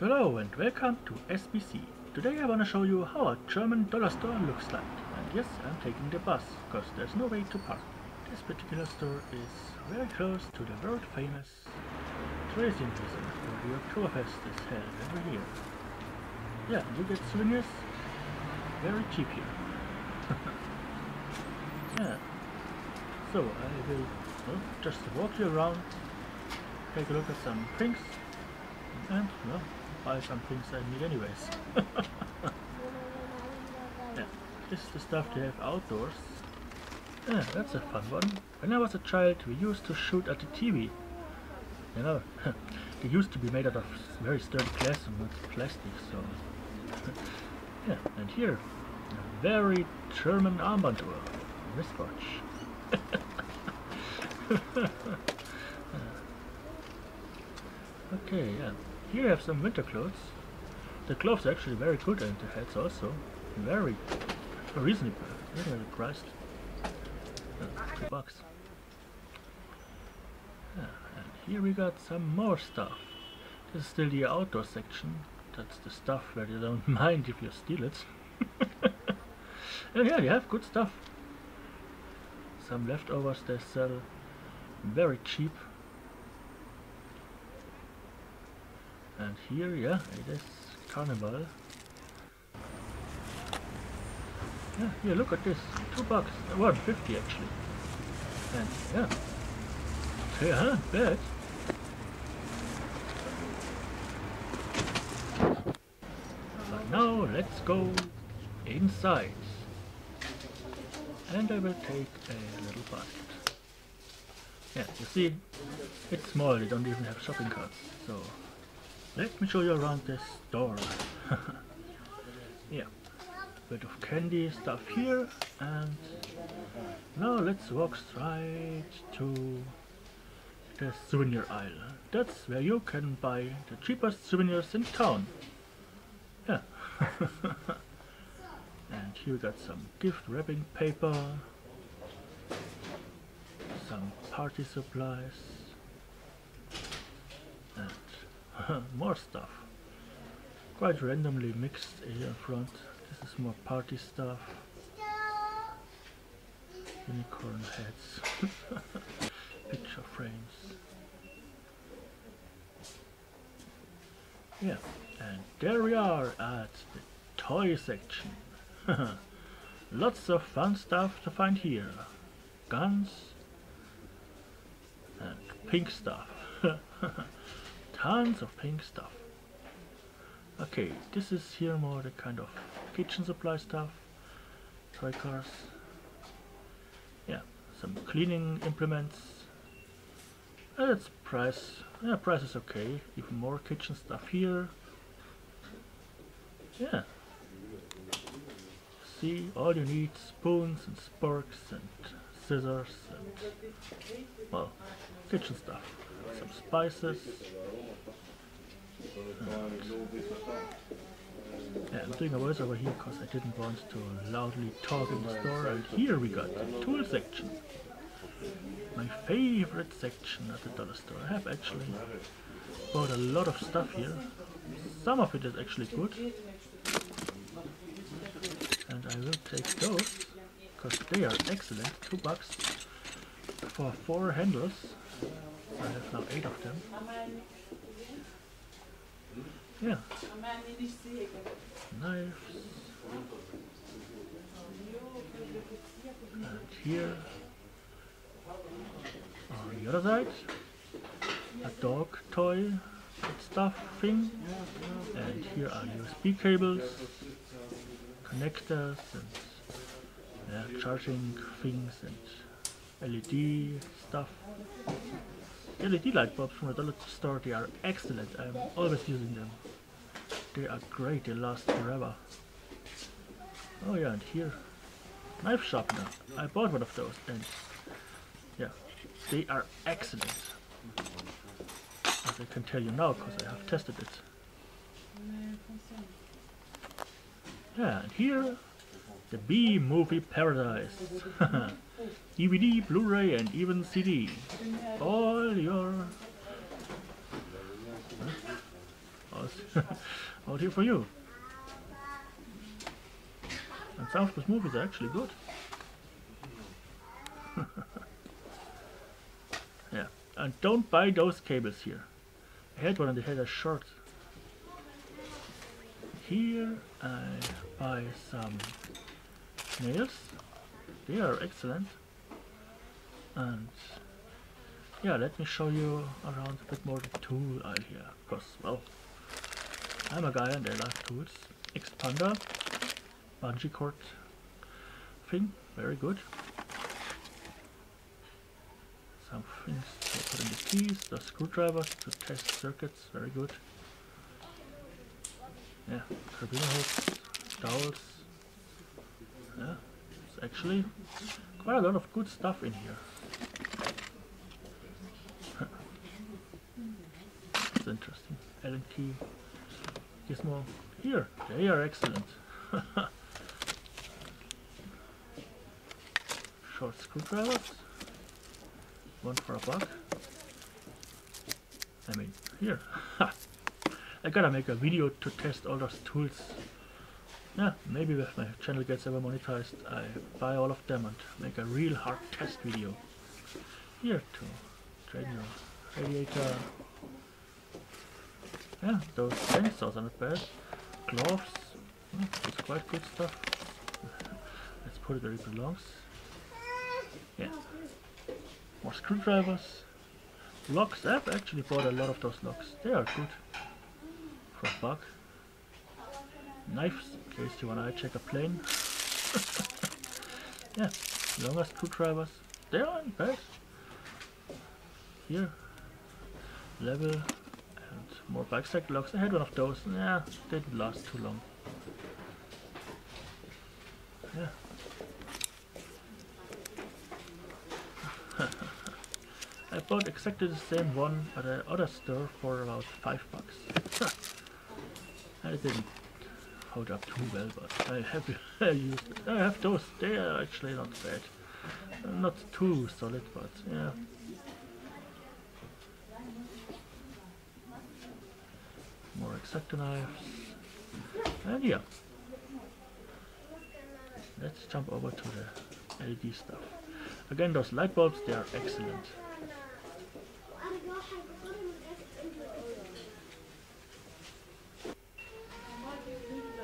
Hello and welcome to SBC. Today I want to show you how a German dollar store looks like. And yes, I'm taking the bus, because there's no way to park. This particular store is very close to the world famous Theresienwiese, where the Oktoberfest is held every year. Yeah, you get souvenirs very cheap here. Yeah. So I will just walk you around, take a look at some things, and buy some things I need anyways. Yeah, this is the stuff they have outdoors. Yeah, that's a fun one. When I was a child, we used to shoot at the TV. You know, they used to be made out of very sturdy glass and not plastic, so... Yeah, and here, a very German armband or wristwatch. Okay, yeah. Here I have some winter clothes. The clothes are actually very good, and the hats also. Very reasonable, reasonably priced. $2. Yeah, and here we got some more stuff. This is still the outdoor section. That's the stuff where you don't mind if you steal it. And yeah, they have good stuff. Some leftovers they sell very cheap. And here, yeah, it is Carnival. Yeah, here, look at this. $2. $1.50 actually. And yeah. Yeah, bad. But now let's go inside. And I will take a little bite. Yeah, you see, it's small, they don't even have shopping carts, so... Let me show you around this store. Yeah, bit of candy stuff here, and now let's walk straight to the souvenir aisle. That's where you can buy the cheapest souvenirs in town. Yeah. And here we got some gift wrapping paper, some party supplies, and more stuff. Quite randomly mixed here in front. This is more party stuff. Unicorn heads. Picture frames. Yeah, and there we are at the toy section. Lots of fun stuff to find here. Guns and pink stuff. Tons of pink stuff. Okay, this is here more the kind of kitchen supply stuff, toy cars, yeah, some cleaning implements. And it's price, yeah, price is okay. Even more kitchen stuff here. Yeah. See, all you need, spoons and sporks and scissors and, well, kitchen stuff. Some spices. Yeah, I'm doing a voice over here because I didn't want to loudly talk in the store. And here we got the tool section. My favorite section at the dollar store. I have actually bought a lot of stuff here. Some of it is actually good. And I will take those because they are excellent. $2 for 4 handles. I have now 8 of them. Yeah. Knives. And here, on the other side, a dog toy stuff thing. And here are USB cables, connectors, and charging things and LED stuff. LED light bulbs from the dollar store, they are excellent. I'm always using them. They are great, they last forever. Oh yeah, and here, knife sharpener. I bought one of those and yeah, they are excellent. As I can tell you now, because I have tested it. Yeah, and here, the B-Movie Paradise. DVD, Blu-ray and even CD. All aus. How do for you? And some of those movies are actually good. Yeah, and don't buy those cables here. I had one and they had a short. Here I buy some nails. They are excellent. And yeah, let me show you around a bit more the tool aisle here, because, well, I'm a guy and I like tools. Expander, bungee cord thing, very good. Some things to put in the keys, the screwdrivers to test circuits, very good. Yeah, carabiner hooks, dowels. Yeah, it's actually quite a lot of good stuff in here. It's interesting. Allen key, gizmo. Here, they are excellent. Short screwdrivers. One for a buck. I mean, here. I gotta make a video to test all those tools. Yeah, maybe if my channel gets ever monetized, I buy all of them and make a real hard test video. Here to train your radiator. Yeah, those chainsaws are not bad. Gloves, it's quite good stuff. Let's put it where it belongs. Yeah. More screwdrivers, locks. I've actually bought a lot of those locks. They are good for a buck. Knives, in case you wanna check a plane. Yeah, longer screwdrivers. They are in bags. Here, level and more bike-stack locks. I had one of those. Nah, didn't last too long. Yeah. I bought exactly the same one at the other store for about $5. I didn't hold up too well, but I used it. I have those. They are actually not bad. Not too solid, but yeah. More X-Acto knives. And yeah. Let's jump over to the LED stuff. Again, those light bulbs, they are excellent.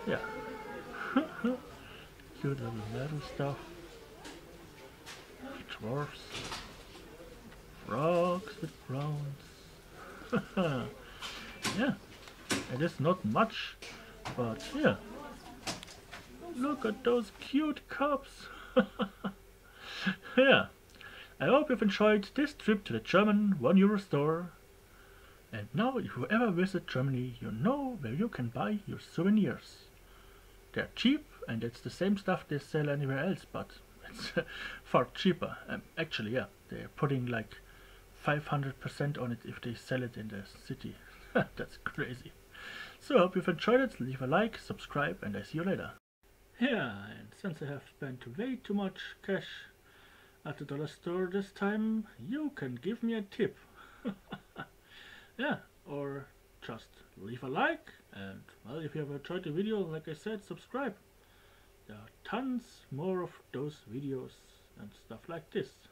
Yeah. Cute little metal stuff. Dwarfs. Frogs with browns. Yeah. It is not much, but yeah. Look at those cute cups. Yeah. I hope you've enjoyed this trip to the German €1 store. And now if you ever visit Germany, you know where you can buy your souvenirs. They're cheap and it's the same stuff they sell anywhere else, but it's far cheaper. Actually, yeah, they're putting like 500% on it if they sell it in the city. That's crazy. So I hope you've enjoyed it. Leave a like, subscribe, and I see you later. Yeah, and since I have spent way too much cash at the dollar store this time, you can give me a tip. Yeah, or just leave a like, and well, if you have enjoyed the video, like I said, subscribe. There are tons more of those videos and stuff like this.